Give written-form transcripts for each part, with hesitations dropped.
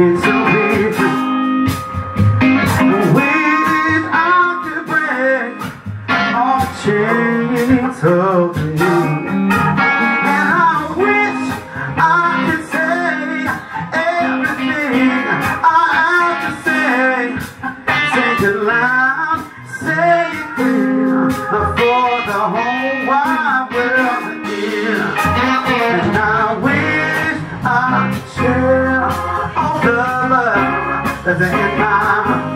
It's so different. The wind out the break all chains of you. And I wish I could say everything I have to say. Say it loud, say it clear, before the whole wide world to hear. And I wish I could share all the love that's in my heart.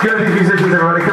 Qué difícil que se maneje.